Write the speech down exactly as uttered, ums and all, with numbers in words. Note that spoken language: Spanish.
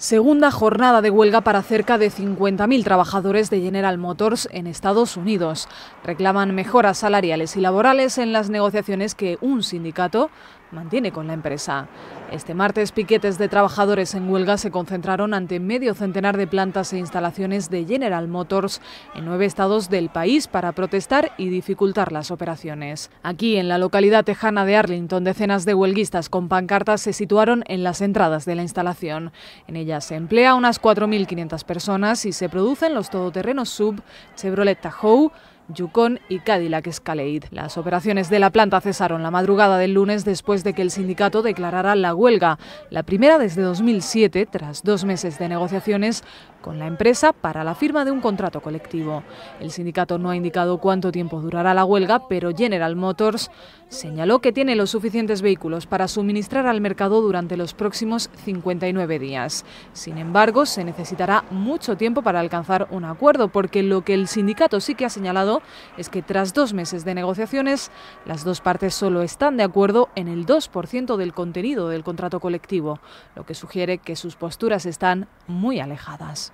Segunda jornada de huelga para cerca de cincuenta mil trabajadores de General Motors en Estados Unidos. Reclaman mejoras salariales y laborales en las negociaciones que un sindicato mantiene con la empresa. Este martes, piquetes de trabajadores en huelga se concentraron ante medio centenar de plantas e instalaciones de General Motors en nueve estados del país para protestar y dificultar las operaciones. Aquí, en la localidad tejana de Arlington, decenas de huelguistas con pancartas se situaron en las entradas de la instalación. En ella se emplea unas cuatro mil quinientas personas y se producen los todoterrenos S U V, Chevrolet Tahoe, Yukon y Cadillac Escalade. Las operaciones de la planta cesaron la madrugada del lunes después de que el sindicato declarara la huelga, la primera desde dos mil siete, tras dos meses de negociaciones con la empresa para la firma de un contrato colectivo. El sindicato no ha indicado cuánto tiempo durará la huelga, pero General Motors señaló que tiene los suficientes vehículos para suministrar al mercado durante los próximos cincuenta y nueve días. Sin embargo, se necesitará mucho tiempo para alcanzar un acuerdo, porque lo que el sindicato sí que ha señalado es que tras dos meses de negociaciones, las dos partes solo están de acuerdo en el dos por ciento del contenido del contrato colectivo, lo que sugiere que sus posturas están muy alejadas.